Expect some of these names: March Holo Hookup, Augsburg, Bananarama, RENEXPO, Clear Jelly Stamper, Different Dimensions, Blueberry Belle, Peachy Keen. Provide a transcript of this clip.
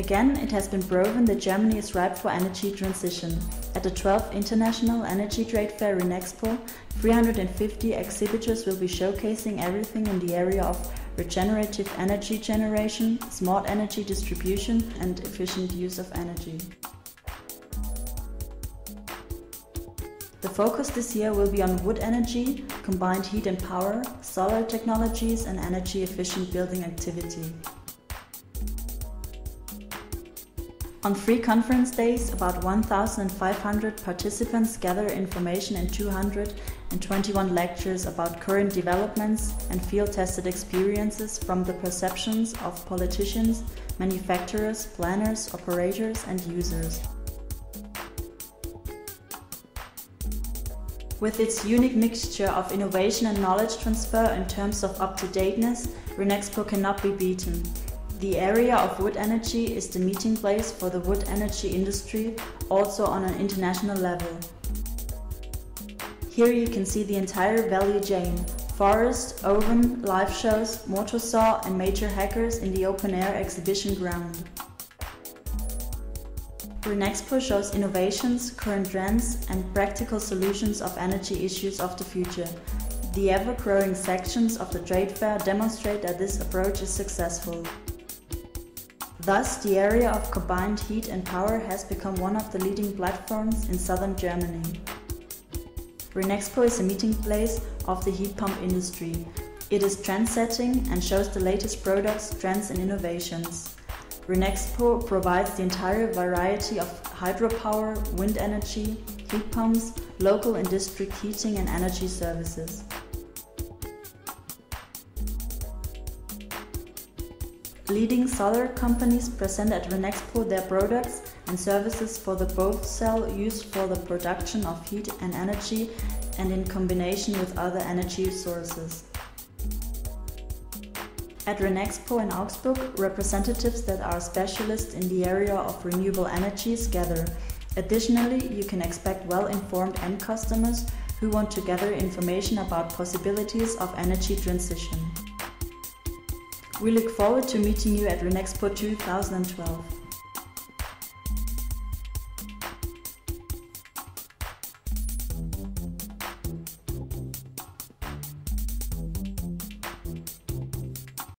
Again, it has been proven that Germany is ripe for energy transition. At the 12th International Energy Trade Fair RENEXPO, 350 exhibitors will be showcasing everything in the area of regenerative energy generation, smart energy distribution and efficient use of energy. The focus this year will be on wood energy, combined heat and power, solar technologies and energy-efficient building activity. On 3 conference days, about 1,500 participants gather information in 221 lectures about current developments and field-tested experiences from the perceptions of politicians, manufacturers, planners, operators and users. With its unique mixture of innovation and knowledge transfer in terms of up-to-dateness, RENEXPO cannot be beaten. The area of wood energy is the meeting place for the wood energy industry, also on an international level. Here you can see the entire value chain: forest, oven, live shows, motor saw and major hackers in the open-air exhibition ground. RENEXPO shows innovations, current trends and practical solutions of energy issues of the future. The ever-growing sections of the trade fair demonstrate that this approach is successful. Thus, the area of combined heat and power has become one of the leading platforms in southern Germany. RENEXPO is a meeting place of the heat pump industry. It is trend-setting and shows the latest products, trends and innovations. RENEXPO provides the entire variety of hydropower, wind energy, heat pumps, local and district heating and energy services. Leading solar companies present at RENEXPO their products and services for the both cell used for the production of heat and energy and in combination with other energy sources. At RENEXPO in Augsburg, representatives that are specialists in the area of renewable energies gather. Additionally, you can expect well-informed end customers who want to gather information about possibilities of energy transition. We look forward to meeting you at RENEXPO 2012.